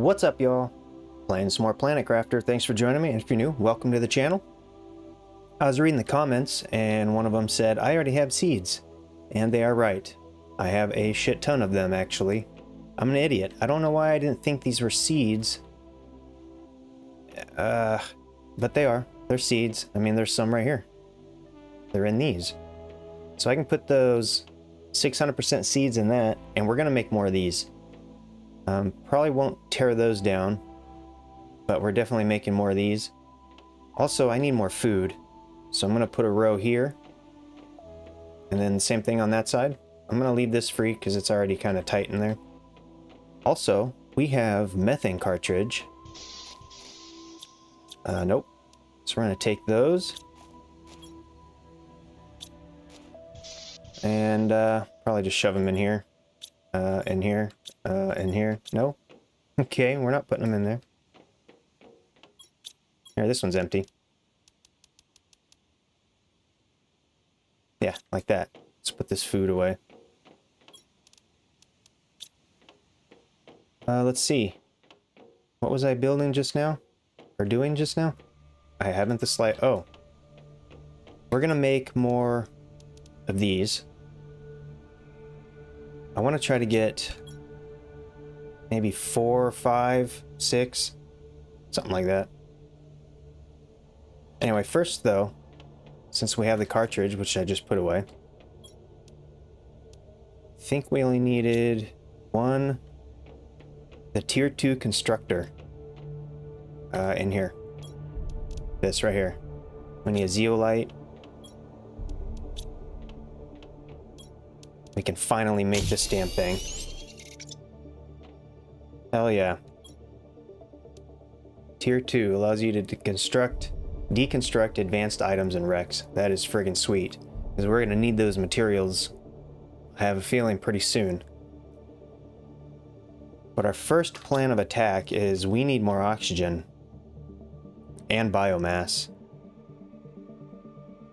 What's up, y'all? Playing some more Planet Crafter. Thanks for joining me, and if you're new, welcome to the channel. I was reading the comments, and one of them said, I already have seeds. And they are right. I have a shit ton of them, actually. I'm an idiot. I don't know why I didn't think these were seeds. But they are. They're seeds. I mean, there's some right here. They're in these. So I can put those 600% seeds in that, and we're going to make more of these. Probably won't tear those down, but we're definitely making more of these. Also, I need more food, so I'm going to put a row here. And then same thing on that side. I'm going to leave this free because it's already kind of tight in there. Also, we have methane cartridge. Nope. So we're going to take those. And probably just shove them in here. In here. In here. No? Okay, we're not putting them in there. Here, this one's empty. Yeah, like that. Let's put this food away. Let's see. What was I building just now? Or doing just now? I haven't the slight. Oh. We're gonna make more of these. I want to try to get maybe 4, 5, 6, something like that. Anyway, first though, since we have the cartridge, which I just put away, I think we only needed one, the tier 2 constructor in here. This right here. We need a zeolite. We can finally make this damn thing. Hell yeah. Tier 2 allows you to construct, deconstruct advanced items and wrecks. That is friggin' sweet, because we're gonna need those materials, I have a feeling, pretty soon. But our first plan of attack is we need more oxygen and biomass.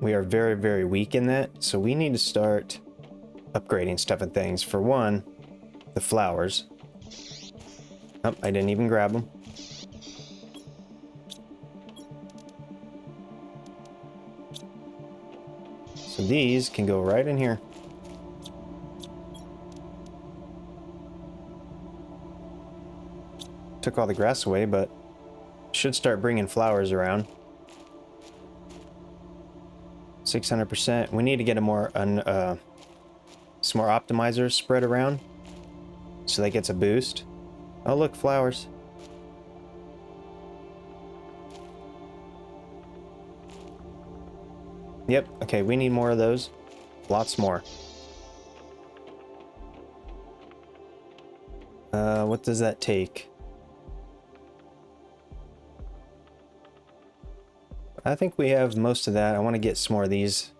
We are very, very weak in that, so we need to start upgrading stuff and things. For one, the flowers. Oh, I didn't even grab them. So these can go right in here. Took all the grass away, but should start bringing flowers around. 600%. We need to get some more optimizers spread around so that gets a boost. Oh look, flowers. Yep, okay, we need more of those. Lots more. What does that take? I think we have most of that. I want to get some more of these.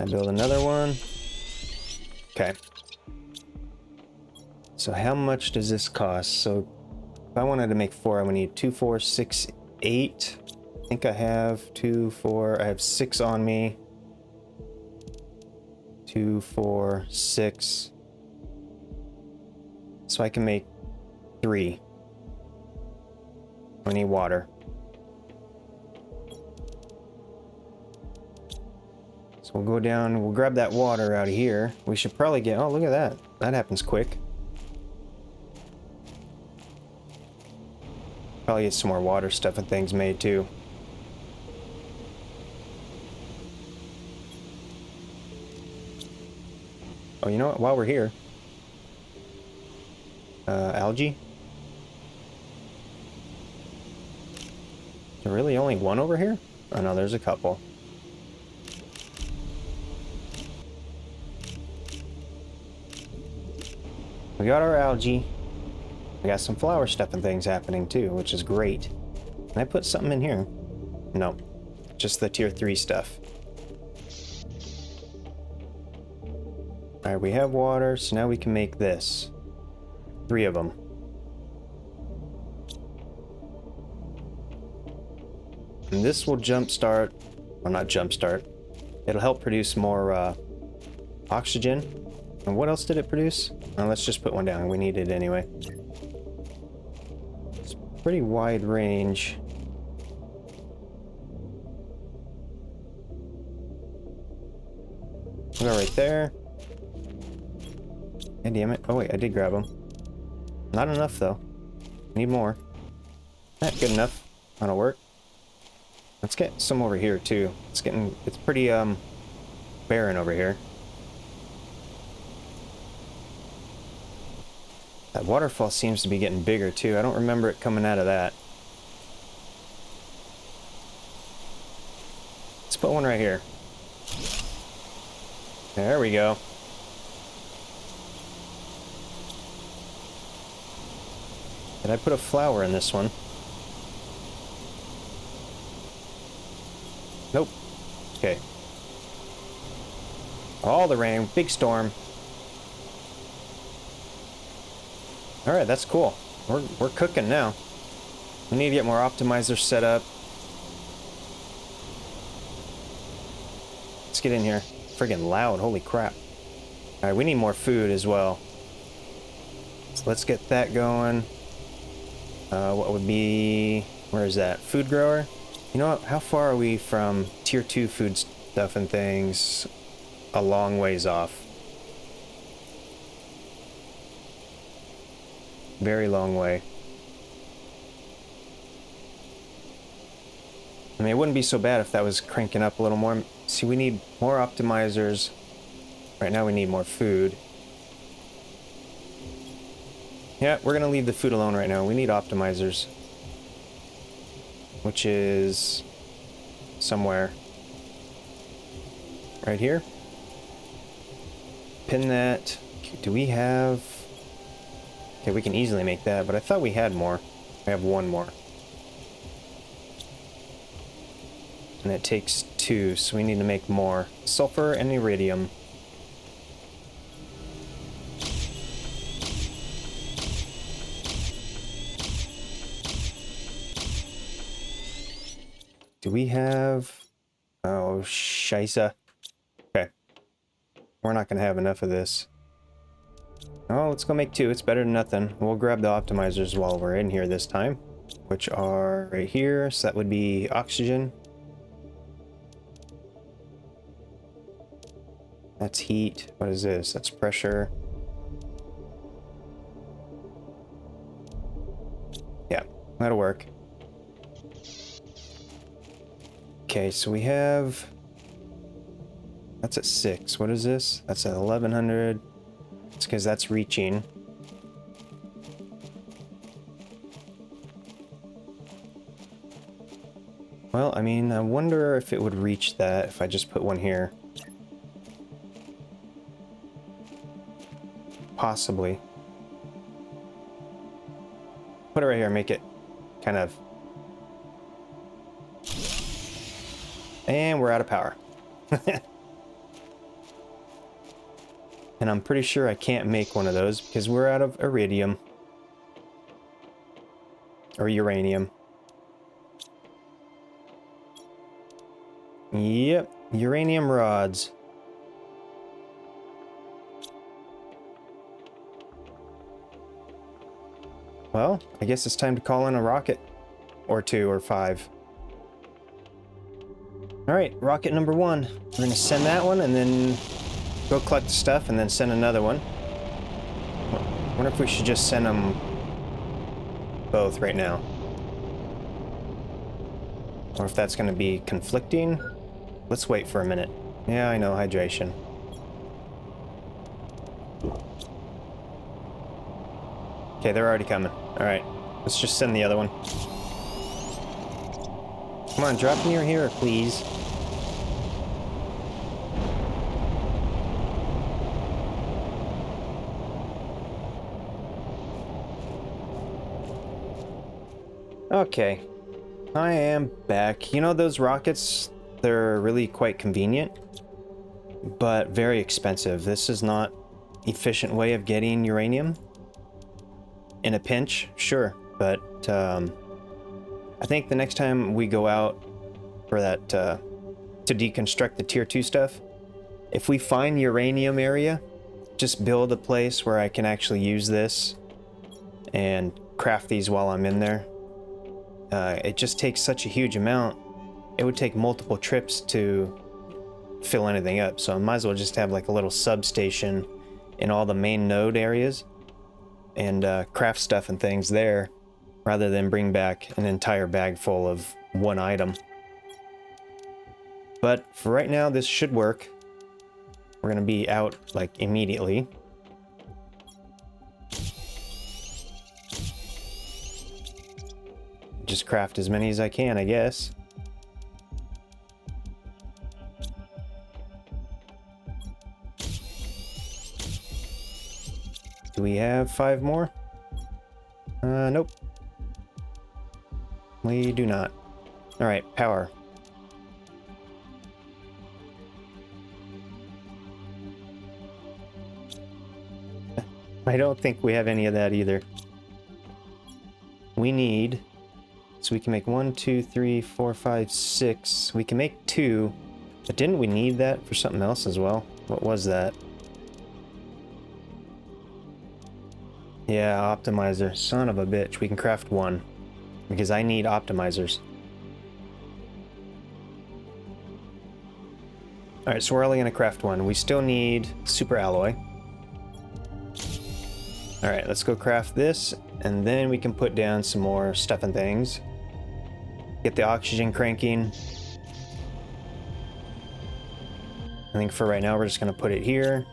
I build another one. Okay. So how much does this cost? So if I wanted to make 4, I would need 2, 4, 6, 8. I think I have 2, 4, I have 6 on me. 2, 4, 6. So I can make 3. I need water. So we'll go down, we'll grab that water out of here. We should probably get, oh, look at that. That happens quick. Probably get some more water stuff and things made too. Oh, you know what? While we're here, algae. There really only one over here? Oh no, there's a couple. We got our algae. We got some flower stuff and things happening too, which is great. Can I put something in here? No, just the tier 3 stuff. All right, we have water, so now we can make this. 3 of them. And this will jumpstart, well, not jumpstart. It'll help produce more oxygen. And what else did it produce? Let's just put one down. We need it anyway. It's pretty wide range. We'll go right there. God damn it. Oh wait, I did grab them. Not enough though. Need more. Not good enough. That'll work. Let's get some over here too. It's pretty barren over here. That waterfall seems to be getting bigger too. I don't remember it coming out of that. Let's put one right here. There we go. Did I put a flower in this one? Nope. Okay. All the rain. Big storm. Alright, that's cool. We're cooking now. We need to get more optimizers set up. Let's get in here. Friggin' loud. Holy crap. Alright, we need more food as well. So let's get that going. What would be... Where is that? Food grower? You know what? How far are we from tier 2 food stuff and things? A long ways off. Very long way. I mean, it wouldn't be so bad if that was cranking up a little more. See, we need more optimizers. Right now we need more food. Yeah, we're gonna leave the food alone right now. We need optimizers. Which is somewhere right here. Pin that. Do we have... Okay, we can easily make that, but I thought we had more. I have one more. And that takes two, so we need to make more. Sulfur and iridium. Do we have... Oh, scheisse. Okay. We're not going to have enough of this. Oh, let's go make two. It's better than nothing. We'll grab the optimizers while we're in here this time, which are right here. So that would be oxygen. That's heat. What is this? That's pressure. Yeah, that'll work. Okay, so we have... That's at 6. What is this? That's at 1100. It's because that's reaching. Well, I mean, I wonder if it would reach that if I just put one here. Possibly. Put it right here, make it kind of... And we're out of power. And I'm pretty sure I can't make one of those because we're out of iridium. Or uranium. Yep, uranium rods. Well, I guess it's time to call in a rocket. Or two, or five. Alright, rocket number 1. We're going to send that one and then... Go collect the stuff and then send another one. I wonder if we should just send them both right now. Or if that's going to be conflicting. Let's wait for a minute. Yeah, I know, hydration. Okay, they're already coming. Alright, let's just send the other one. Come on, drop near here, please. Okay, I am back. You know, those rockets, they're really quite convenient, but very expensive. This is not an efficient way of getting uranium. In a pinch, sure, but I think the next time we go out for that, to deconstruct the tier 2 stuff, if we find uranium area, just build a place where I can actually use this and craft these while I'm in there. It just takes such a huge amount. It would take multiple trips to fill anything up, so I might as well just have like a little substation in all the main node areas and craft stuff and things there, rather than bring back an entire bag full of one item. But for right now, this should work. We're gonna be out like immediately. Just craft as many as I can, I guess. Do we have 5 more? Nope. We do not. All right, power. I don't think we have any of that either. We need, so we can make 1, 2, 3, 4, 5, 6. We can make 2, but didn't we need that for something else as well? What was that? Yeah, optimizer. Son of a bitch. We can craft 1. Because I need optimizers. Alright, so we're only gonna craft 1. We still need super alloy. Alright, let's go craft this, and then we can put down some more stuff and things. Get the oxygen cranking. I think for right now we're just gonna put it here.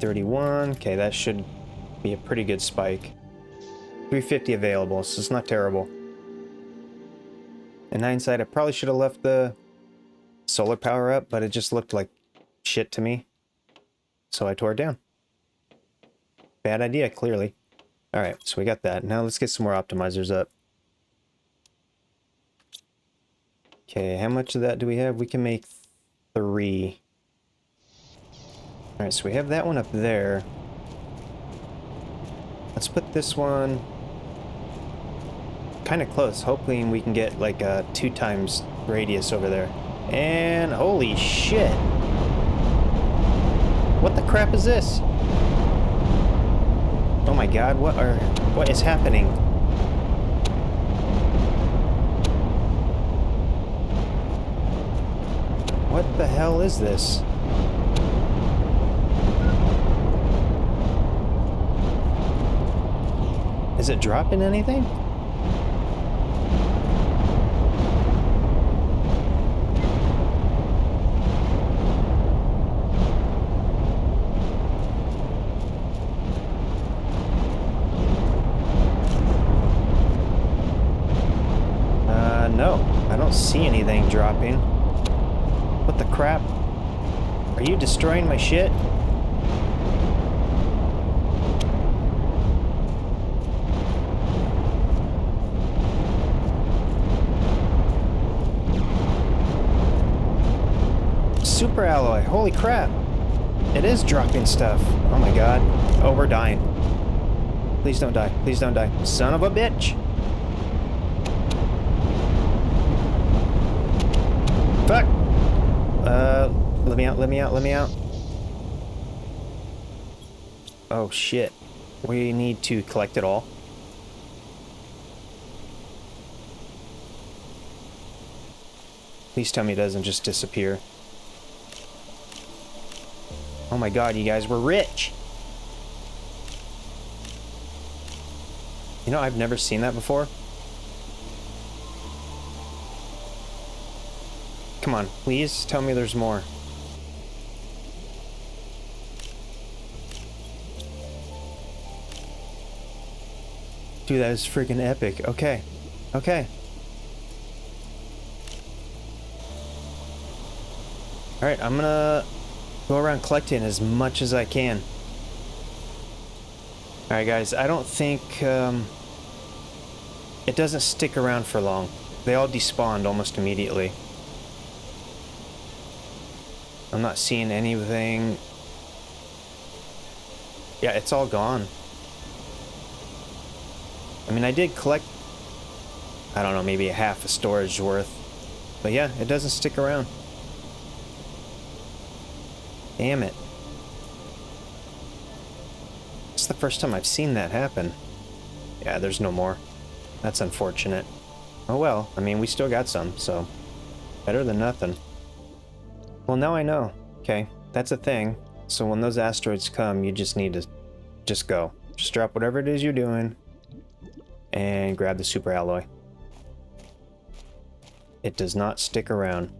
Okay, that should be a pretty good spike. 350 available, so it's not terrible. In hindsight, I probably should have left the solar power up, but it just looked like shit to me, so I tore it down. Bad idea, clearly. Alright, so we got that. Now let's get some more optimizers up. Okay, how much of that do we have? We can make 3. Alright, so we have that one up there. Let's put this one kind of close. Hopefully we can get like a 2 times radius over there. And holy shit! What the crap is this? Oh my god, what is happening? What the hell is this? Is it dropping anything? No, I don't see anything dropping. What the crap? Are you destroying my shit? Super alloy, holy crap. It is dropping stuff. Oh my god. Oh, we're dying. Please don't die. Please don't die. Son of a bitch. Fuck. Let me out, let me out, let me out. Oh shit. We need to collect it all. Please tell me it doesn't just disappear. Oh my god, you guys, we're rich! You know, I've never seen that before. Come on, please tell me there's more. Dude, that is freaking epic. Okay. Okay. Alright, I'm gonna go around collecting as much as I can. Alright guys, I don't think it doesn't stick around for long. They all despawned almost immediately. I'm not seeing anything. Yeah, it's all gone. I mean, I did collect I don't know, maybe a half a storage worth. But yeah, it doesn't stick around. Damn it. It's the first time I've seen that happen. Yeah, there's no more. That's unfortunate. Oh well, I mean, we still got some, so better than nothing. Well, now I know. Okay, that's a thing. So when those asteroids come, you just need to just go. Just drop whatever it is you're doing and grab the super alloy. It does not stick around.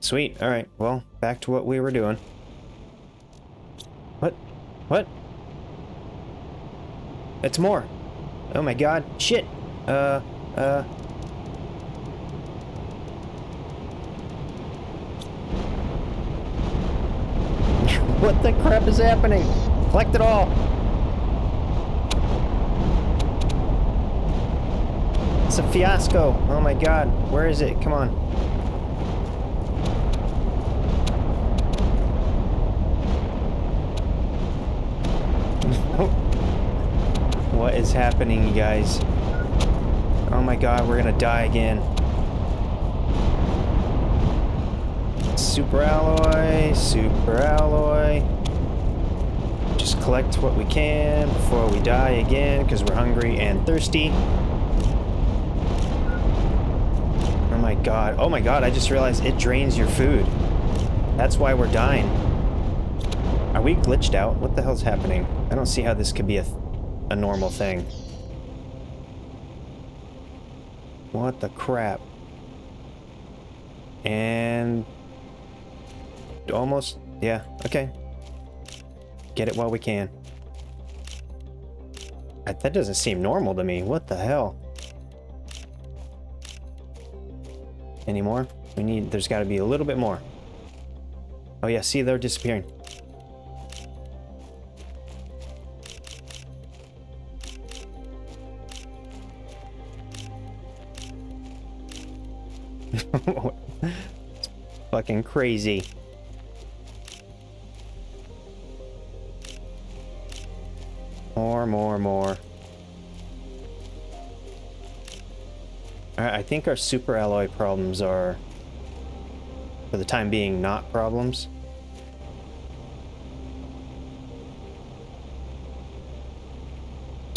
Sweet. All right. Well, back to what we were doing. What? What? It's more. Oh my god. Shit. What the crap is happening? Collect it all. It's a fiasco. Oh my god. Where is it? Come on. What is happening, you guys? Oh my god, we're gonna die again. Super alloy, super alloy. Just collect what we can before we die again, because we're hungry and thirsty. Oh my god. Oh my god, I just realized it drains your food. That's why we're dying. Are we glitched out? What the hell's happening? I don't see how this could be a normal thing. What the crap? And almost, yeah, okay. Get it while we can. That doesn't seem normal to me. What the hell? Any more? We need, there's got to be a little bit more. Oh yeah, see, they're disappearing. It's fucking crazy. More. Alright, I think our super alloy problems are, for the time being, not problems.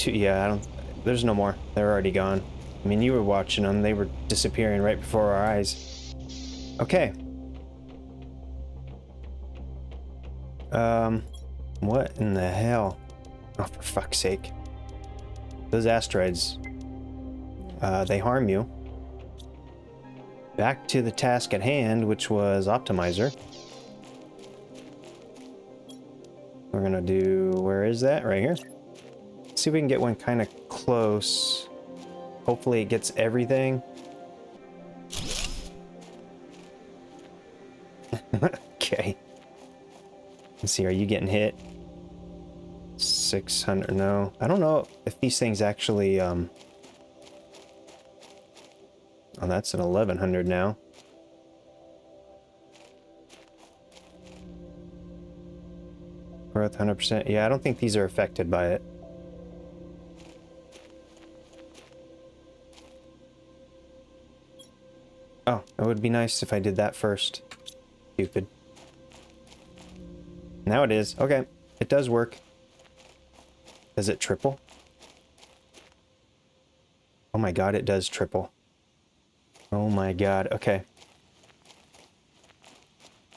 Yeah, I don't, there's no more. They're already gone. I mean, you were watching them. They were disappearing right before our eyes. Okay. What in the hell? Oh, for fuck's sake. Those asteroids. They harm you. Back to the task at hand, which was Optimizer. We're gonna do... Where is that? Right here. Let's see if we can get one kind of close. Hopefully it gets everything. Okay. Let's see, are you getting hit? 600, no. I don't know if these things actually, oh, that's an 1100 now. Growth 100%. Yeah, I don't think these are affected by it. Oh, it would be nice if I did that first. Stupid. Now it is. Okay. It does work. Does it triple? Oh my god, it does triple. Oh my god. Okay.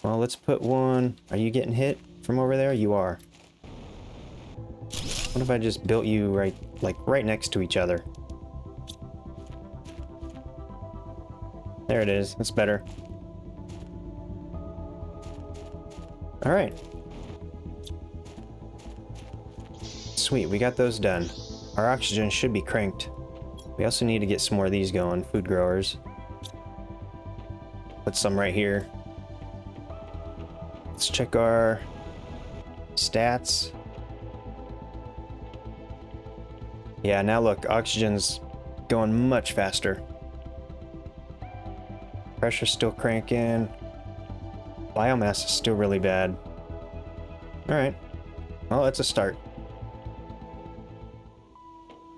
Well, let's put one... Are you getting hit from over there? You are. What if I just built you right, like, right next to each other? There it is. That's better. Alright. Sweet, we got those done. Our oxygen should be cranked. We also need to get some more of these going. Food growers. Put some right here. Let's check our stats. Yeah, now look. Oxygen's going much faster. Pressure's still cranking. Biomass is still really bad. Alright. Well, that's a start.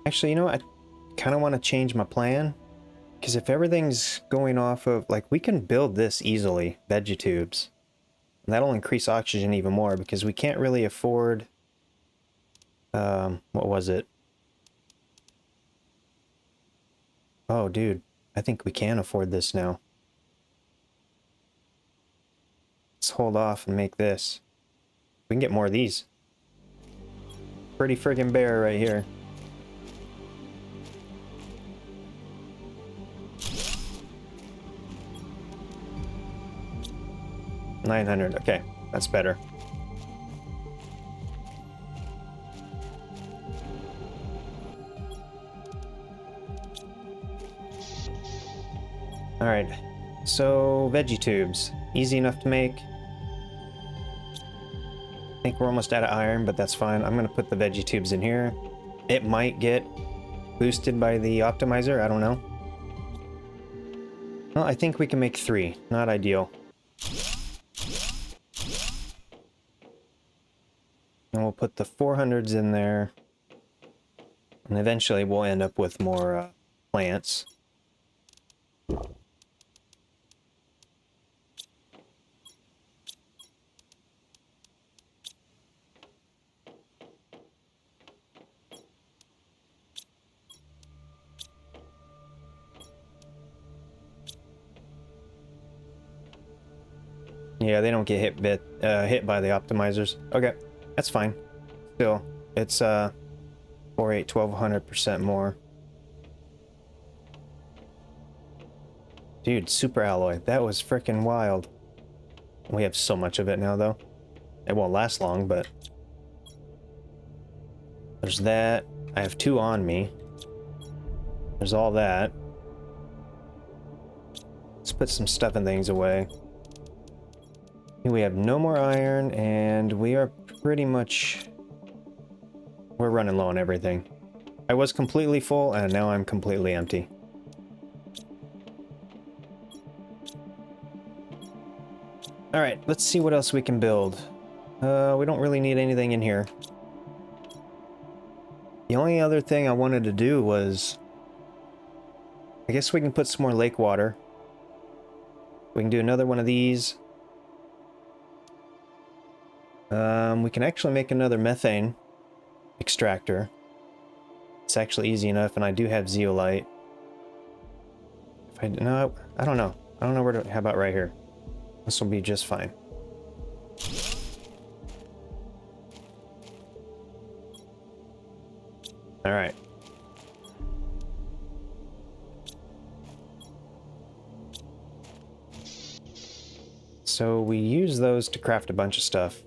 Actually, you know what? I kind of want to change my plan. Because if everything's going off of, like, we can build this easily, VegiTubes. And that'll increase oxygen even more because we can't really afford, what was it? Oh, dude, I think we can afford this now. Let's hold off and make this. We can get more of these. Pretty friggin' bear right here. $900, okay, that's better. All right, so VegiTubes, easy enough to make. I think we're almost out of iron, but that's fine. I'm gonna put the VegiTubes in here. It might get boosted by the optimizer, I don't know. Well, I think we can make 3, not ideal. And we'll put the 400s in there. And eventually we'll end up with more plants. Yeah, they don't get hit by the optimizers. Okay. That's fine. Still, it's 1200% more. Dude, super alloy. That was freaking wild. We have so much of it now, though. It won't last long, but there's that. I have 2 on me. There's all that. Let's put some stuff and things away. We have no more iron, and we are pretty much... we're running low on everything. I was completely full, and now I'm completely empty. Alright, let's see what else we can build. We don't really need anything in here. The only other thing I wanted to do was... I guess we can put some more lake water. We can do another one of these. We can actually make another methane extractor. It's actually easy enough, and I do have zeolite. If I no, I don't know. I don't know where to. How about right here? This will be just fine. All right. So we use those to craft a bunch of stuff.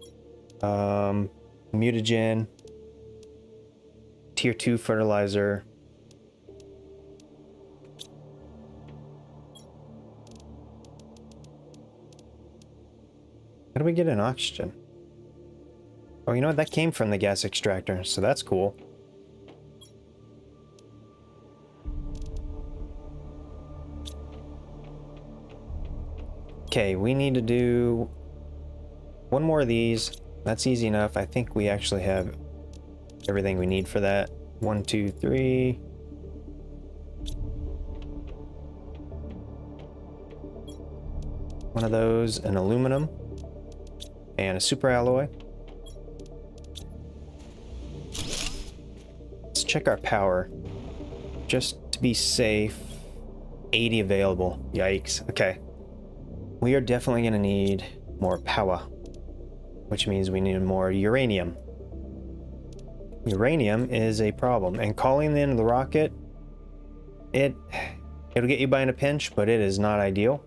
Mutagen, tier 2 fertilizer. How do we get an oxygen? Oh, you know what? That came from the gas extractor, so that's cool. Okay, we need to do one more of these. That's easy enough. I think we actually have everything we need for that. 1, 2, 3. One of those, an aluminum, and a super alloy. Let's check our power. Just to be safe, 80 available. Yikes. Okay. We are definitely going to need more power. Which means we need more uranium. Uranium is a problem, and calling in the rocket, it'll get you by in a pinch, but it is not ideal.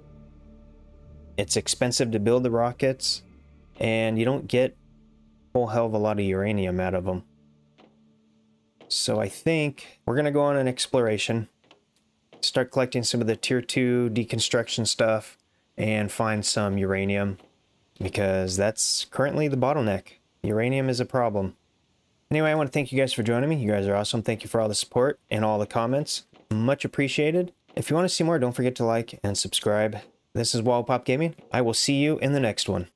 It's expensive to build the rockets, and you don't get a whole hell of a lot of uranium out of them. So I think we're gonna go on an exploration, start collecting some of the tier 2 deconstruction stuff, and find some uranium. Because that's currently the bottleneck. Uranium is a problem. Anyway, I want to thank you guys for joining me. You guys are awesome. Thank you for all the support and all the comments. Much appreciated. If you want to see more, don't forget to like and subscribe. This is Wobble Pop Gaming. I will see you in the next one.